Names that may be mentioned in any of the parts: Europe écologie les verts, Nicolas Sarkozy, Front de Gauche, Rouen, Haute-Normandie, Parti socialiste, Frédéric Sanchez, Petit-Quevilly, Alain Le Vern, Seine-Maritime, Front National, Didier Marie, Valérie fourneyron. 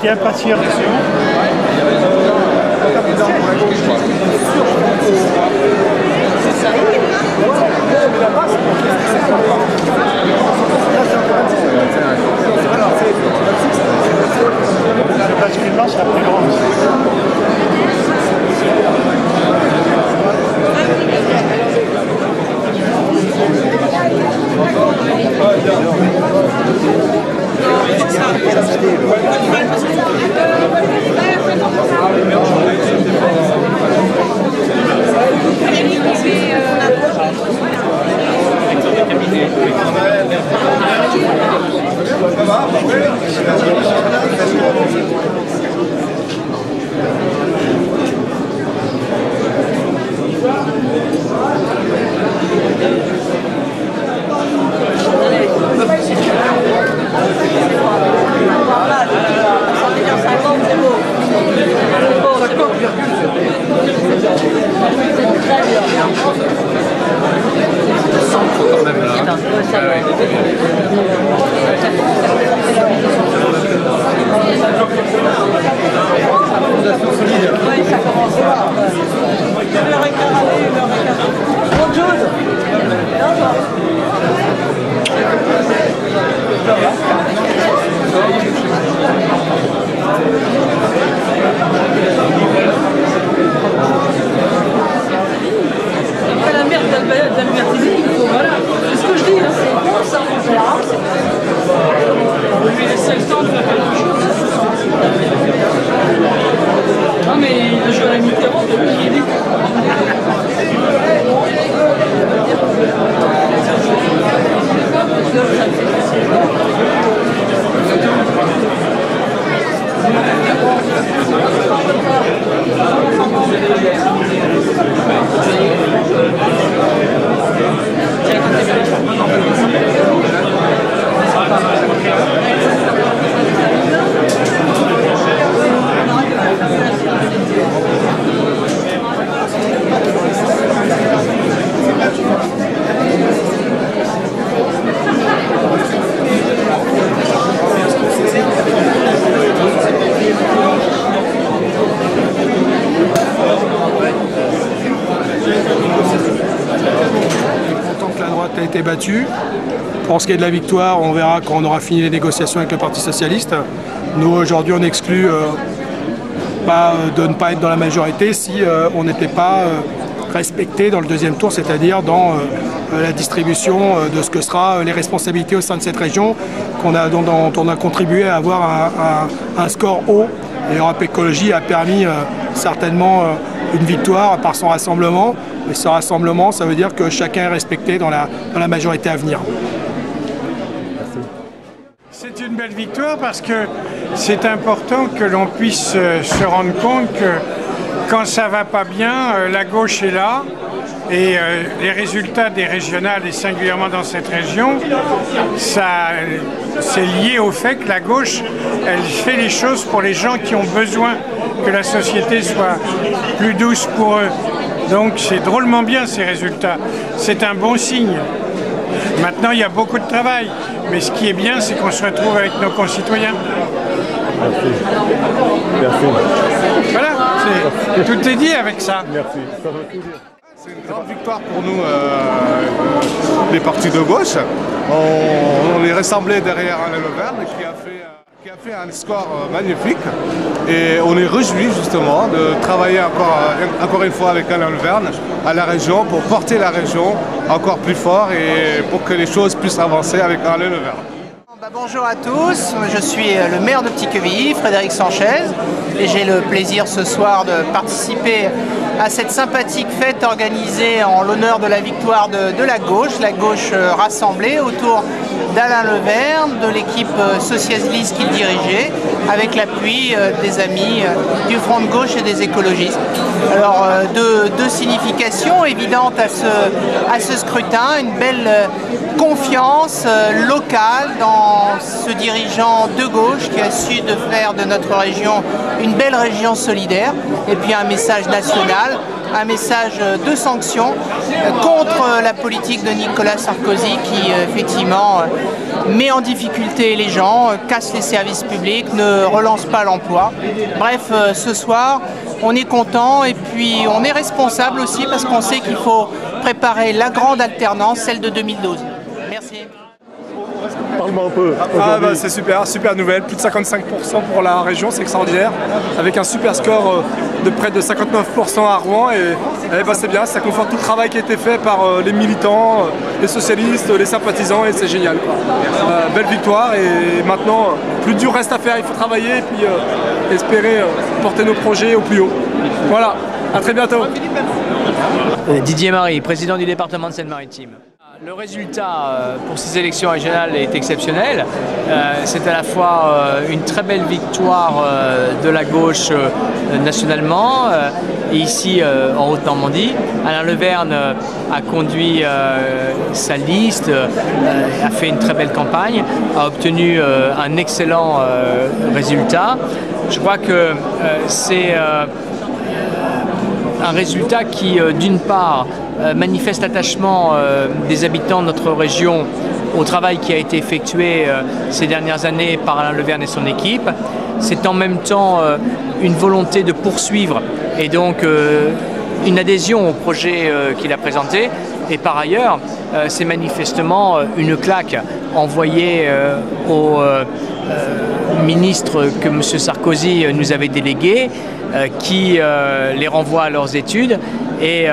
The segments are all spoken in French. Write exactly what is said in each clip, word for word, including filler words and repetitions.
j'étais impatient. Le basculement sera plus grand. Été battu. Pour ce qui est de la victoire, on verra quand on aura fini les négociations avec le Parti Socialiste. Nous, aujourd'hui, on exclut euh, pas, de ne pas être dans la majorité si euh, on n'était pas euh, respecté dans le deuxième tour, c'est-à-dire dans euh, la distribution euh, de ce que sera les responsabilités au sein de cette région, qu'on a, dont, dont on a contribué à avoir un, un, un score haut. Et Europe Écologie a permis euh, certainement euh, une victoire par son rassemblement. Et ce rassemblement, ça veut dire que chacun est respecté dans la, dans la majorité à venir. C'est une belle victoire parce que c'est important que l'on puisse se rendre compte que quand ça ne va pas bien, la gauche est là et les résultats des régionales, et singulièrement dans cette région, c'est lié au fait que la gauche, elle fait les choses pour les gens qui ont besoin que la société soit plus douce pour eux. Donc c'est drôlement bien ces résultats, c'est un bon signe. Maintenant il y a beaucoup de travail, mais ce qui est bien c'est qu'on se retrouve avec nos concitoyens. Merci. Merci. Voilà, est, tout est dit avec ça. Merci. C'est une grande victoire pour nous, euh, les partis de gauche. On, on les rassemblait derrière Alain Le Vern qui a fait... Euh... qui a fait un score magnifique et on est réjouis justement de travailler encore, encore une fois avec Alain Le Vern à la région pour porter la région encore plus fort et pour que les choses puissent avancer avec Alain Le Vern. Bah bonjour à tous, je suis le maire de Petit-Quevilly, Frédéric Sanchez, et j'ai le plaisir ce soir de participer à cette sympathique fête organisée en l'honneur de la victoire de, de la gauche, la gauche rassemblée autour d'Alain Le Vern, de l'équipe socialiste qu'il dirigeait, avec l'appui des amis du Front de Gauche et des écologistes. Alors deux, deux significations évidentes à ce, à ce scrutin, une belle confiance locale dans ce dirigeant de gauche qui a su de faire de notre région une belle région solidaire, et puis un message national, un message de sanction contre la politique de Nicolas Sarkozy qui effectivement met en difficulté les gens, casse les services publics, ne relance pas l'emploi. Bref, ce soir, on est content et puis on est responsable aussi parce qu'on sait qu'il faut préparer la grande alternance, celle de deux mille douze. Merci. Parle-moi un peu. Ah bah, c'est super, super nouvelle, plus de cinquante-cinq pour cent pour la région, c'est extraordinaire, avec un super score de près de cinquante-neuf pour cent à Rouen, et, et bah, c'est bien, ça conforte tout le travail qui a été fait par les militants, les socialistes, les sympathisants, et c'est génial. Euh, belle victoire, et maintenant, plus dur reste à faire, il faut travailler, et puis euh, espérer euh, porter nos projets au plus haut. Voilà, à très bientôt. Didier Marie, président du département de Seine-Maritime. Le résultat pour ces élections régionales est exceptionnel. C'est à la fois une très belle victoire de la gauche nationalement, et ici en Haute-Normandie. Alain Le Vern a conduit sa liste, a fait une très belle campagne, a obtenu un excellent résultat. Je crois que c'est un résultat qui, d'une part, manifeste l'attachement des habitants de notre région au travail qui a été effectué ces dernières années par Alain Le Vern et son équipe. C'est en même temps une volonté de poursuivre et donc une adhésion au projet qu'il a présenté. Et par ailleurs, c'est manifestement une claque envoyée au ministre que M. Sarkozy nous avait délégué, qui les renvoie à leurs études et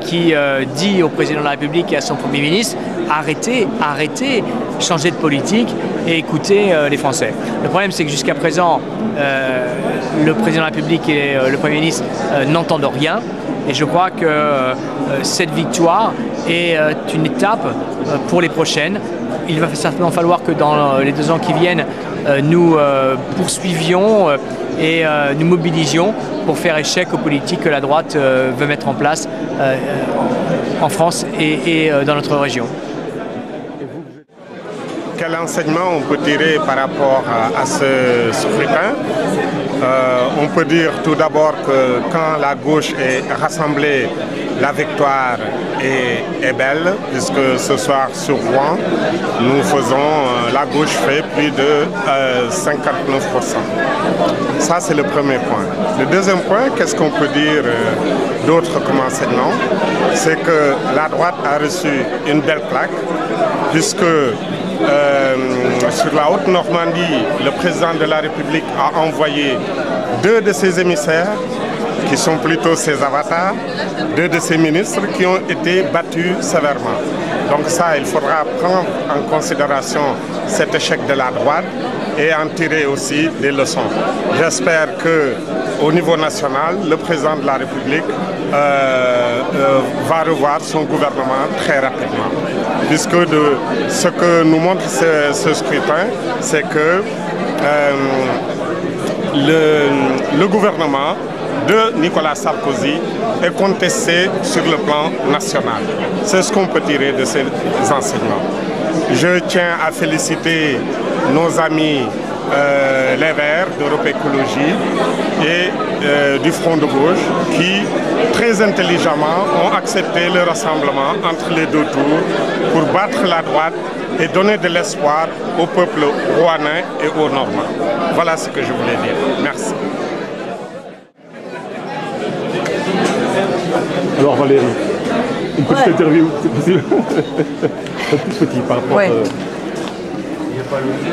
qui dit au président de la République et à son Premier ministre « Arrêtez, arrêtez, changez de politique et écoutez les Français ». Le problème, c'est que jusqu'à présent, le président de la République et le Premier ministre n'entendent rien. Et je crois que euh, cette victoire est euh, une étape euh, pour les prochaines. Il va certainement falloir que dans euh, les deux ans qui viennent, euh, nous euh, poursuivions euh, et euh, nous mobilisions pour faire échec aux politiques que la droite euh, veut mettre en place euh, en France et, et euh, dans notre région. Quel enseignement on peut tirer par rapport à, à ce scrutin ? Euh, on peut dire tout d'abord que quand la gauche est rassemblée, la victoire est, est belle, puisque ce soir sur Rouen, nous faisons, euh, la gauche fait plus de euh, cinquante-neuf pour cent. Ça, c'est le premier point. Le deuxième point, qu'est-ce qu'on peut dire euh, d'autre comme enseignement? C'est que la droite a reçu une belle claque, puisque Euh, sur la Haute-Normandie, le président de la République a envoyé deux de ses émissaires, qui sont plutôt ses avatars, deux de ses ministres qui ont été battus sévèrement. Donc ça, il faudra prendre en considération cet échec de la droite et en tirer aussi des leçons. J'espère qu'au niveau national, le président de la République euh, euh, va revoir son gouvernement très rapidement. Puisque de, ce que nous montre ce, ce scrutin, c'est que euh, le, le gouvernement de Nicolas Sarkozy est contesté sur le plan national. C'est ce qu'on peut tirer de ces enseignements. Je tiens à féliciter nos amis euh, Les Verts d'Europe Écologie et euh, du Front de Gauche qui, très intelligemment, ont accepté le rassemblement entre les deux tours pour battre la droite et donner de l'espoir au peuple rouennais et aux Normands. Voilà ce que je voulais dire. Merci. Alors Valérie, une petite ouais. interview, c'est possible? Un tout petit par rapport ouais. euh... Il n'y a pas le...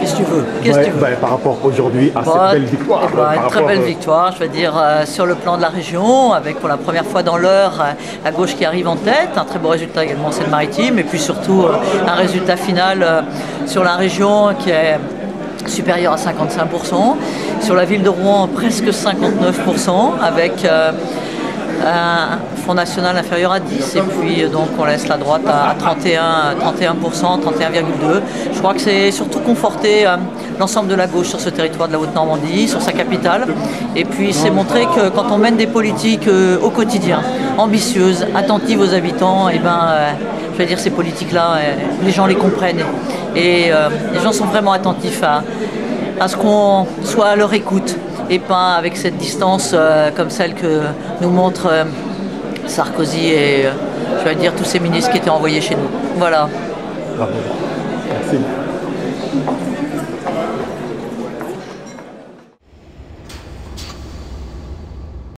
Qu'est-ce que tu veux, Qu'est-ce ouais, tu veux bah, par rapport aujourd'hui à bah, cette belle victoire. Bah, par une très belle euh... victoire, je veux dire, euh, sur le plan de la région, avec pour la première fois dans l'heure, euh, la gauche qui arrive en tête, un très beau résultat également en Seine-Maritime, et puis surtout euh, un résultat final euh, sur la région qui est supérieur à cinquante-cinq pour cent, sur la ville de Rouen presque cinquante-neuf pour cent, avec euh, un Front National inférieur à dix, et puis donc on laisse la droite à trente et un virgule deux pour cent, trente et un virgule deux pour cent. Je crois que c'est surtout conforter euh, l'ensemble de la gauche sur ce territoire de la Haute-Normandie, sur sa capitale, et puis c'est montrer que quand on mène des politiques euh, au quotidien, ambitieuses, attentives aux habitants, et ben, euh, je veux dire, ces politiques-là, euh, les gens les comprennent, et euh, les gens sont vraiment attentifs à, à ce qu'on soit à leur écoute, et pas avec cette distance euh, comme celle que nous montrent euh, Sarkozy et euh, je vais dire tous ces ministres qui étaient envoyés chez nous. Voilà. Bravo. Merci.